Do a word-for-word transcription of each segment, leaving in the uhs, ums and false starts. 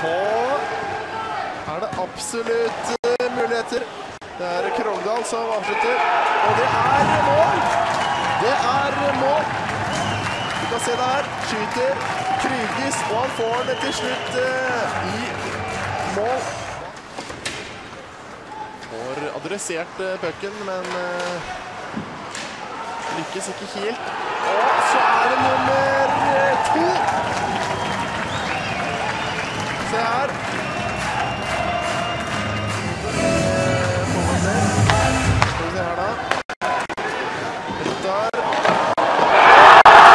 så er det absolutt muligheter. Det er Krogdal som avslutter, og det er mål! Det er mål! Du kan se det her, skyter Krygis, og han får det til slutt i mål. Får adressert pucken, men lykkes ikke helt. Og så er det nummer to. Se her. Skal vi se her da. Rettar. Så er det mål.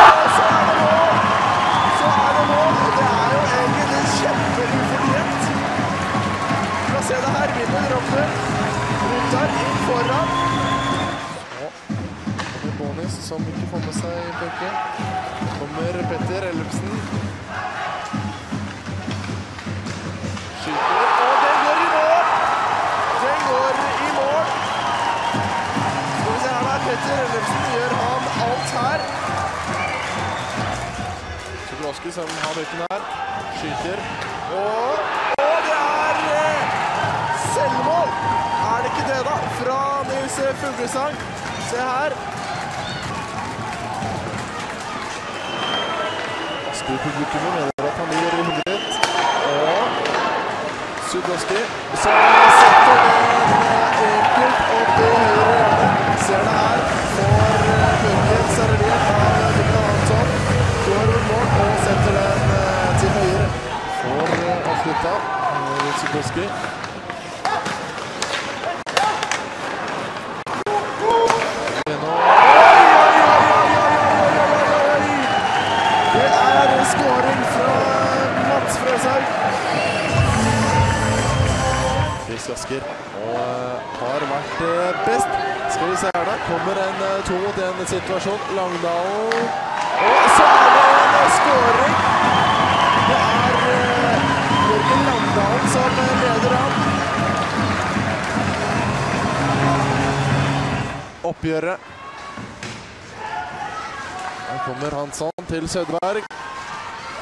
Så er det mål. Det er jo egentlig kjempefortjent. Vi kan se det her. Vinner dropper. Rettar inn foran. Som ikke får med seg bøkken. Kommer Petter Ellerhusen. Skyter, og den går i mål! Den går i mål! Skal vi se her da, Petter Ellerhusen gjør han alt her. Tuslaskis som har bøkken her. Skyter, og... og det er selvmål! Er det ikke det da? Fra Nils Fuglesang. Se her. Stor publikum mener at han ligger i hundret, og Supersky, så setter den enkelt opp i høyre hjemme, ser det her, får bøkken servert av Mikkel Söderberg, går over mål og setter den til høyre, får avslutta Supersky. Frisk Asker og har vært best. Skal vi se her da, kommer en to mot en situasjon, Langdalen, og så er det en skåring. Det er Jorgen Langdalen som leder han. Oppgjøret. Her kommer Hansson til Söderberg.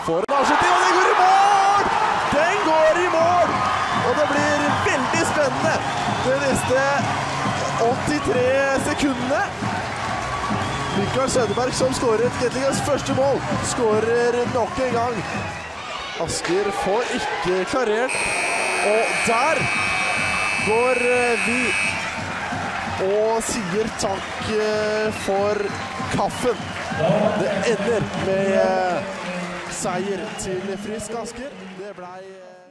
Får en avslutning, og det går i mål! Den går i mål! Og det blir veldig spennende de neste åttitre sekundene. Mikkel Söderberg, som skåret Gatlingens første mål, skårer nok en gang. Asker får ikke klarert. Og der går vi og sier takk for kaffen. Det ender med seier til Frisk Asker. Det ble...